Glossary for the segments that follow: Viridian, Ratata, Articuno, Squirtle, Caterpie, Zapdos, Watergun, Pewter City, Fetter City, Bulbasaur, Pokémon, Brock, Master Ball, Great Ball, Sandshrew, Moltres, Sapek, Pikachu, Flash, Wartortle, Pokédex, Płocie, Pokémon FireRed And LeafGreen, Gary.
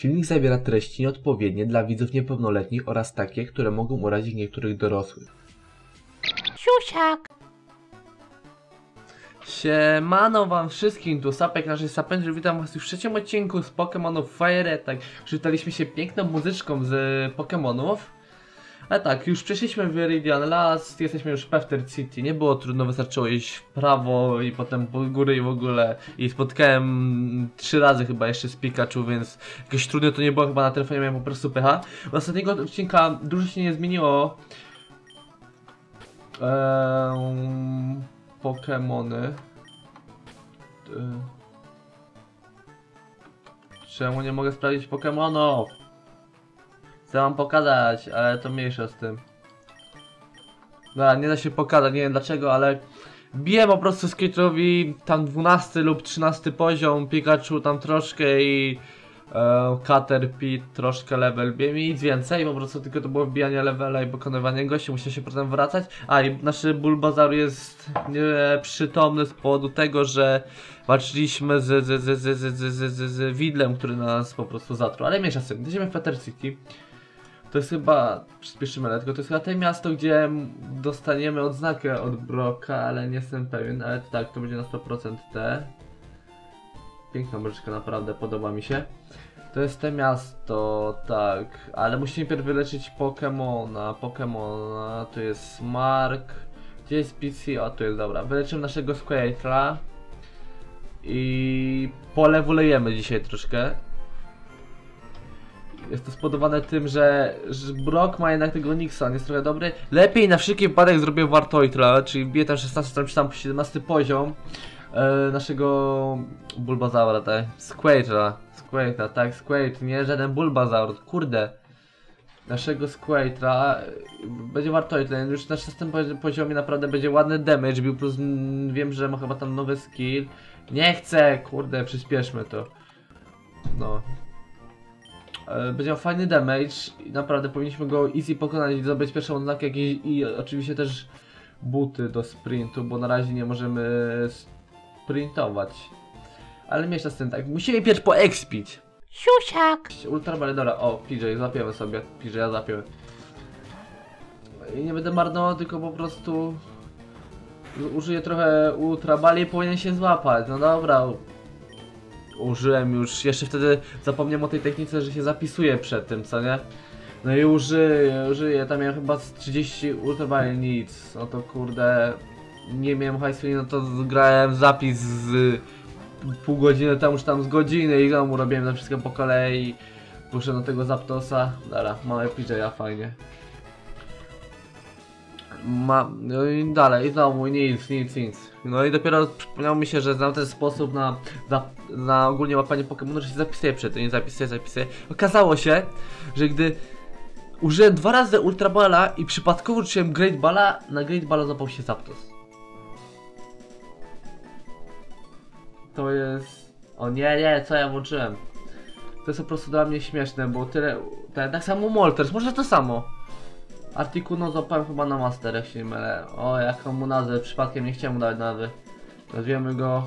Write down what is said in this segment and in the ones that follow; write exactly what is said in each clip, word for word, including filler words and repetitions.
Filmik zawiera treści nieodpowiednie dla widzów niepełnoletnich oraz takie, które mogą urazić niektórych dorosłych. Siusiak! Siemano wam wszystkim, tu Sapek, naszej Sapędrze, witam was już w trzecim odcinku z Pokémonów FireRed. Tak, przywitaliśmy się piękną muzyczką z Pokémonów. A tak, już przeszliśmy w Viridian Last, jesteśmy już w Pewter City, nie było trudno, wystarczyło iść w prawo i potem po górę i w ogóle. I spotkałem trzy razy chyba jeszcze z Pikachu, więc jakieś trudne to nie było, chyba na telefonie miałem po prostu pecha. U ostatniego odcinka dużo się nie zmieniło. Eee, Pokémony. Czemu nie mogę sprawdzić Pokémonów? Chcę wam pokazać, ale to mniejsze z tym. No, nie da się pokazać, nie wiem dlaczego, ale biję po prostu Squirtle'owi tam dwunasty lub trzynasty poziom, Pikachu tam troszkę i e, Caterpie troszkę level, biję mi nic więcej, po prostu tylko to było wbijanie levela i pokonywanie gości, musiał się potem wracać. A i nasz Bulbasaur jest nieprzytomny z powodu tego, że walczyliśmy z, z, z, z, z, z, z, z widlem, który nas po prostu zatruł, ale mniejsza z tym, idziemy w Fetter City. To jest chyba, przyspieszymy lekko, to jest chyba to miasto, gdzie dostaniemy odznakę od Brocka, ale nie jestem pewien, ale tak, to będzie na sto procent te. Piękna muzyczka, naprawdę, podoba mi się. To jest to miasto, tak, ale musimy pierw wyleczyć Pokemona, Pokemona, tu jest Mark, gdzie jest P C, o tu jest, dobra, wyleczymy naszego Squirtle'a i polewulejemy dzisiaj troszkę. Jest to spowodowane tym, że, że Brock ma jednak tego Nixa, on jest trochę dobry. Lepiej na wszelki wypadek zrobię Wartortle, czyli bije tam szesnasty czy tam siedemnasty poziom e, naszego Bulbasaura, tak? Squirtle'a, Squirtle'a, tak, Squirtle, nie żaden Bulbasaur, kurde. Naszego Squirtle'a będzie Wartortle, już na szóstym poziomie naprawdę będzie ładny damage, bił plus m, wiem, że ma chyba tam nowy skill. Nie chcę, kurde, przyspieszmy to. No. Będzie miał fajny damage i naprawdę powinniśmy go easy pokonać i zdobyć pierwszą odznakę jakieś i oczywiście też buty do sprintu, bo na razie nie możemy sprintować. Ale mniejsza z tym, tak, musimy pierw poekspić. Siusiak! Ultra Ball, dobra, o P J, złapiemy sobie, P J, ja złapiemy. I nie będę marnował, tylko po prostu użyję trochę Ultra Ball i powinien się złapać, no dobra. Użyłem już, jeszcze wtedy zapomniałem o tej technice, że się zapisuje przed tym, co nie? No i użyję, użyję, tam miałem chyba z trzydzieści ultraballi, nic. No to kurde, nie miałem hajsu, no to grałem zapis z pół godziny temu, już tam z godziny i tam robiłem to wszystko po kolei. Poszedłem do tego Zapdosa, dobra, mamy P J a, fajnie. Ma, no i dalej, i znowu nic, nic, nic. No i dopiero przypomniało mi się, że znam ten sposób na, na, na ogólnie łapanie Pokémonu, że się zapisuję przed tym, nie zapisuję, zapisuję. Okazało się, że gdy użyłem dwa razy Ultra Balla i przypadkowo użyłem Great Balla, na Great Balla złapał się Zapdos. To jest... O nie, nie, co ja włączyłem? To jest po prostu dla mnie śmieszne, bo tyle... Ten, tak samo Moltres, może to samo. Articuno złapałem chyba na Master, jak się nie mylę. O, jaką mu nazwę, przypadkiem nie chciałem mu dać nazwy. Nazwiemy go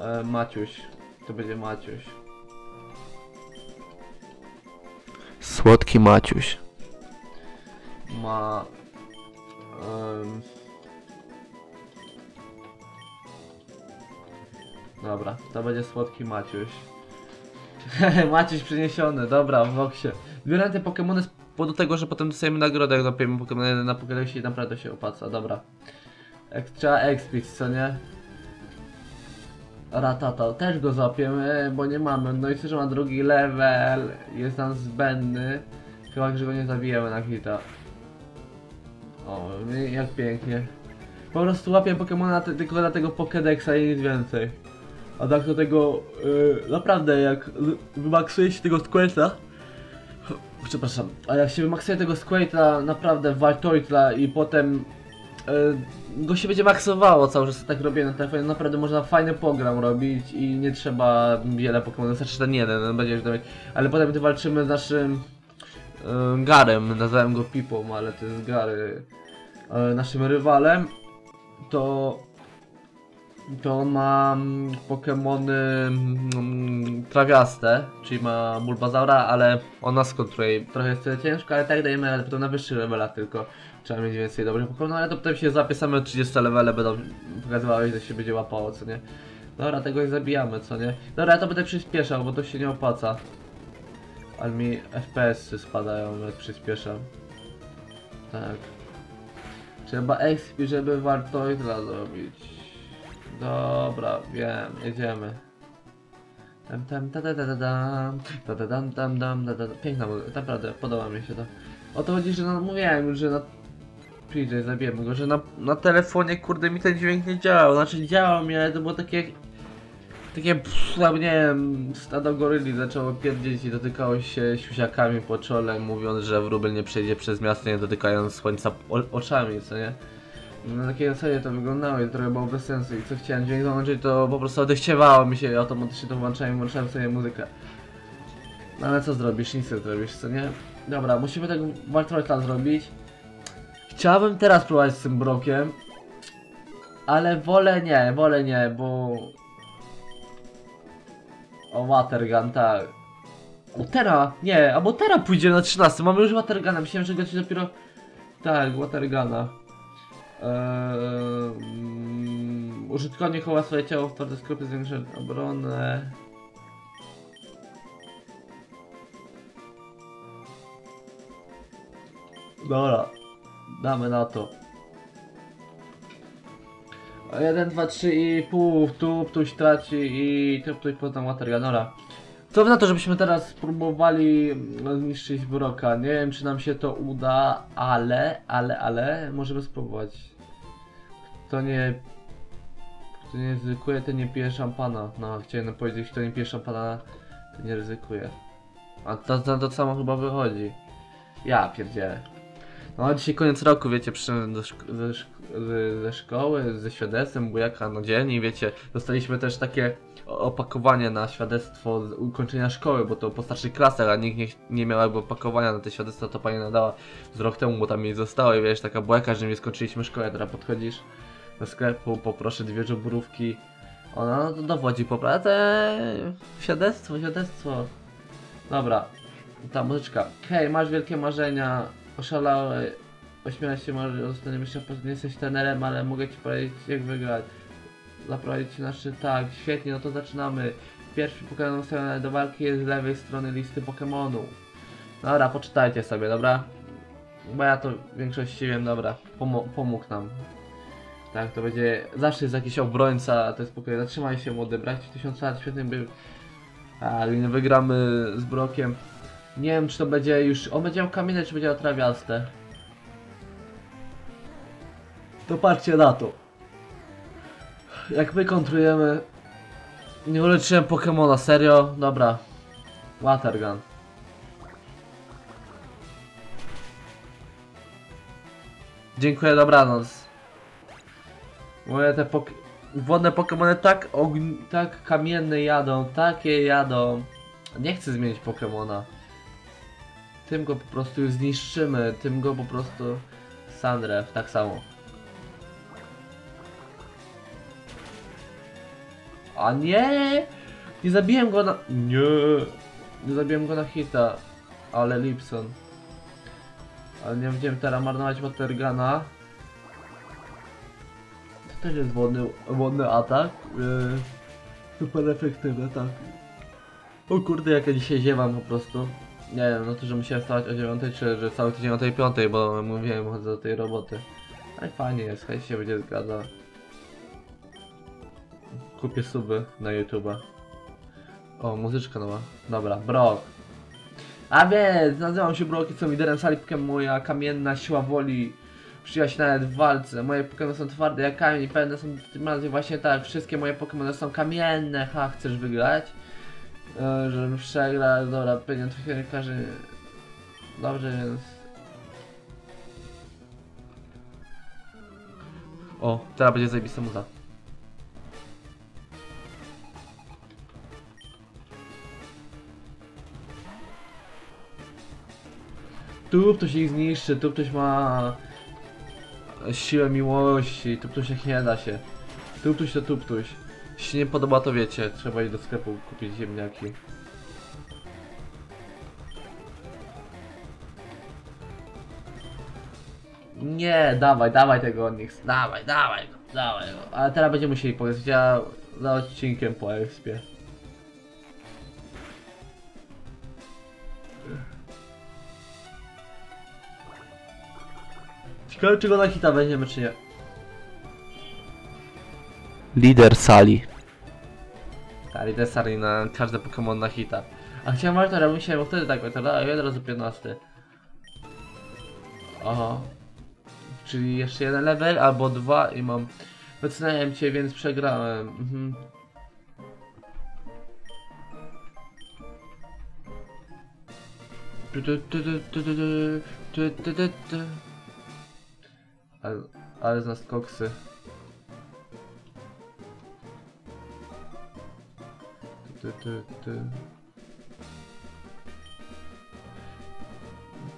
e, Maciuś. To będzie Maciuś. Słodki Maciuś. Ma... Um... Dobra, to będzie Słodki Maciuś. Maciuś przyniesiony, dobra, w boksie. Zbieram te Pokemony z do tego, że potem dostajemy nagrodę, jak zapiemy Pokémon na Pokédexie i naprawdę się opłaca, dobra. Ek, trzeba expić, co nie? Ratata, też go zapiemy, bo nie mamy, no i co, że ma drugi level, jest nam zbędny. Chyba, że go nie zabijemy na hita. O, jak pięknie. Po prostu łapię Pokémona tylko dla tego Pokédexa i nic więcej. A tak do tego, yy, naprawdę, jak wymaksuje się tego Squirtle'a, przepraszam, a jak się wymaksuje tego Squirtle'a, naprawdę Wartortle'a i potem yy, go się będzie maksowało cały czas, tak robię na telefonie, naprawdę można fajny program robić i nie trzeba wiele Pokémonów, wystarczy ten jeden, będzie już domieć. Ale potem gdy walczymy z naszym yy, Garem, nazwałem go Pipą, ale to jest Gary, yy, naszym rywalem, to to ma Pokémony trawiaste, czyli ma Bulbasaura, ale ona skontruje. Trochę jest ciężko, ale tak dajemy, ale potem na wyższych levelach tylko trzeba mieć więcej dobrych Pokémonów, ale to potem się zapisamy od trzydziestu levele, będą pokazywały, że się będzie łapało, co nie? Dobra, tego nie zabijamy, co nie? Dobra, ja to będę przyspieszał, bo to się nie opłaca. Ale mi F P S-y spadają, jak przyspieszam. Tak. Trzeba X P, żeby Wartortle zrobić. Dobra, wiem, jedziemy. Tam tam ta da da da da ta da dam tam dam da da. Piękna muzyka, naprawdę podoba mi się to. O to chodzi, że no, mówiłem już, że na P J zabijemy go, że na, na telefonie kurde mi ten dźwięk nie działał. Znaczy działał mi, ale to było takie takie pff, tam nie wiem, stado goryli zaczęło pierdzieć i dotykało się siusiakami po czole, mówiąc, że wróbel nie przejdzie przez miasto, nie dotykając słońca oczami, co nie? Na takiej zasadzie to wyglądało i trochę było bez sensu i co chciałem dźwięk załączyć, to po prostu odechciewało mi się, automatycznie to włączałem i włączałem sobie muzykę. No ale co zrobisz, nic nie zrobisz, co nie? Dobra, musimy tego Wartortla zrobić. Chciałbym teraz próbować z tym Brockiem, ale wolę nie, wolę nie, bo... O, Watergun, tak. O, teraz, nie, albo teraz pójdziemy na trzynastym, mamy już Waterguna, myślałem, że gości dopiero... Tak, Waterguna. Um, użytkownie chowa swoje ciało w tordy skrupy, zwiększa obronę. Dobra, damy na to. jeden, dwa, trzy i pół, tu, tuś traci i tu, tuś potem Waterganora. Co na to, żebyśmy teraz spróbowali zniszczyć Brocka. Nie wiem, czy nam się to uda, ale, ale, ale możemy spróbować. Kto nie... Kto nie ryzykuje, ten nie pije szampana. No, chciałem powiedzieć, kto nie pije szampana, ten nie ryzykuje. A to, to, to samo chyba wychodzi. Ja pierdzielę. No, dzisiaj koniec roku, wiecie, przyszedłem do szko ze, szko ze szkoły, ze świadectwem bujaka na dzień i wiecie, dostaliśmy też takie opakowanie na świadectwo z ukończenia szkoły, bo to po starszych klasach, a nikt nie, nie miał jakby opakowania na te świadectwo, to pani nadała z rok temu, bo tam jej zostało i wiesz, taka błeka, że nie skończyliśmy szkołę, teraz podchodzisz do sklepu, poproszę dwie żubrówki, ona no to dowodzi po pracę, świadectwo, świadectwo. Dobra, ta muzyczka. Hej, masz wielkie marzenia, oszalałeś, ośmiałeś się, może zostaniesz, nie jesteś trenerem, ale mogę ci powiedzieć, jak wygrać. Zaprowadzić nasze, tak, świetnie, no to zaczynamy. Pierwszy Pokémon ustawiony do walki jest z lewej strony listy Pokémonów. Dobra, poczytajcie sobie, dobra? Bo ja to w większości wiem, dobra, Pomo pomógł nam. Tak, to będzie, zawsze jest jakiś obrońca, to jest Pokémon. Zatrzymaj się młody, brać tysiąc lat, świetny był. Ale nie wygramy z Brockiem. Nie wiem, czy to będzie już, on będzie miał kamienie, czy będzie miał trawiaste. To patrzcie na to. Jak my kontrujemy... Nie uleczyłem Pokemona, serio? Dobra. Watergun. Dziękuję, dobranoc. Moje te pok... wodne Pokemony tak ogn... tak kamienne jadą, takie jadą. Nie chcę zmienić Pokemona. Tym go po prostu zniszczymy, tym go po prostu... Sandrew, tak samo. A nie! Nie zabiłem go na... Nie! Nie zabiłem go na hita. Ale Lipson. Ale nie będziemy teraz marnować Waterguna. To też jest wodny, wodny atak. Yy, super efektywny, tak. O kurde, jak ja dzisiaj ziewam po prostu. Nie wiem, no to, że musiałem wstawać o dziewiątej, czy że cały tydzień o tej piątej, bo mówiłem, chodzę do tej roboty. Ale fajnie jest, hej się będzie zgadzał. Kupię suby na YouTube'a. O, muzyczka nowa. Dobra, Brock. A więc, nazywam się Brock, jestem liderem sali Pokémon. Moja kamienna siła woli przyjęła się nawet w walce. Moje Pokémony są twarde jak kamień, pewne są w tym razie właśnie tak. Wszystkie moje Pokémony są kamienne. Ha, chcesz wygrać? E, żebym przegrał, dobra, pewnie to się nie każe. Dobrze, więc... O, teraz będzie zajebista muza. Tu ktoś ich zniszczy, tu ktoś ma siłę miłości, tu ktoś ich nie da się. Tuptuś to tuptuś. Jeśli się nie podoba, to wiecie, trzeba iść do sklepu kupić ziemniaki. Nie, dawaj, dawaj tego od nich, dawaj, dawaj go, dawaj go. Ale teraz będziemy musieli powiedzieć, ja za odcinkiem po ekspie. Ciekawe, czy go na hita weźmiemy, czy nie. Lider sali. Ta, lider sali na każde Pokémon na hita. A chciałem Wartortle, bo myślałem, bo wtedy tak Wartortle, a ja od razu piętnasty. Oho. Czyli jeszcze jeden level, albo dwa i mam... Wyceniałem cię, więc przegrałem. Mhm. Ale, ale z nas koksy.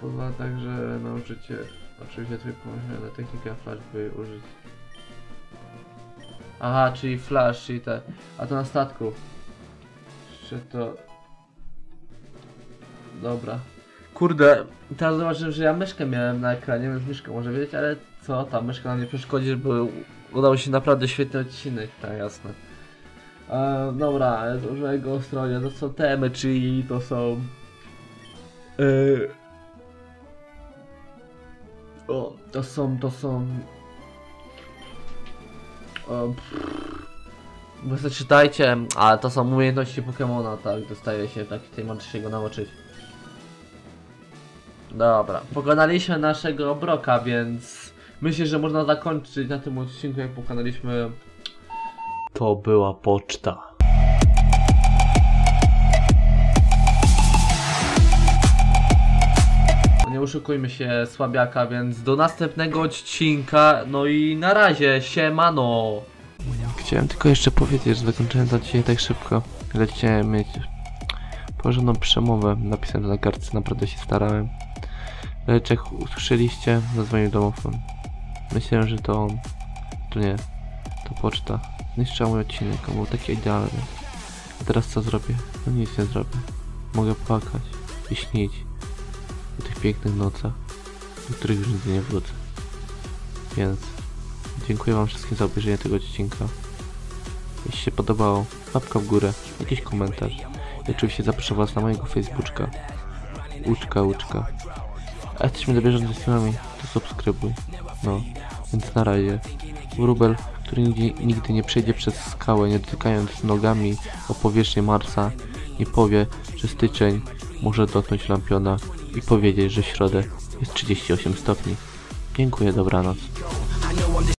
Poza także nauczycie. Oczywiście twój pomysł na technikę Flash by użyć. Aha, czyli Flash, czyli te... A to na statku. Jeszcze to... Dobra. Kurde, teraz zobaczyłem, że ja myszkę miałem na ekranie, więc myszkę może wiedzieć, ale co? Ta myszka nam nie przeszkodzi, żeby udało się naprawdę świetny odcinek, tak jasne. Eee, dobra, z używego stronie to są temy, czyli to są... Yy... O, to są, to są... O, bo sobie czytajcie, ale to są umiejętności Pokémona, tak, dostaje się, tak, tutaj możecie się go nauczyć. Dobra, pokonaliśmy naszego Brocka, więc myślę, że można zakończyć na tym odcinku, jak pokonaliśmy... To była poczta. Oszukujmy się słabiaka, więc do następnego odcinka, no i na razie, siemano! Chciałem tylko jeszcze powiedzieć, że zakończyłem to dzisiaj tak szybko, ale chciałem mieć porządną przemowę, napisałem na kartce, naprawdę się starałem. Lecz jak usłyszeliście, zadzwonił domofon. Myślałem, że to on, to nie, to poczta. Zniszczyła mój odcinek, on był taki idealny. A teraz co zrobię? No nic nie zrobię. Mogę płakać i śnić. O tych pięknych nocach, do których już nigdy nie wrócę. Więc dziękuję wam wszystkim za obejrzenie tego odcinka. Jeśli się podobało, łapka w górę, jakiś komentarz. I oczywiście zapraszam was na mojego Facebooka. Uczka, uczka. A jesteśmy do bieżącej z filmami, to subskrybuj. No, więc na razie. Wróbel, który nigdy, nigdy nie przejdzie przez skałę, nie dotykając nogami o powierzchnię Marsa, nie powie, że styczeń może dotknąć lampiona i powiedzieć, że w środę jest trzydzieści osiem stopni. Dziękuję, dobranoc.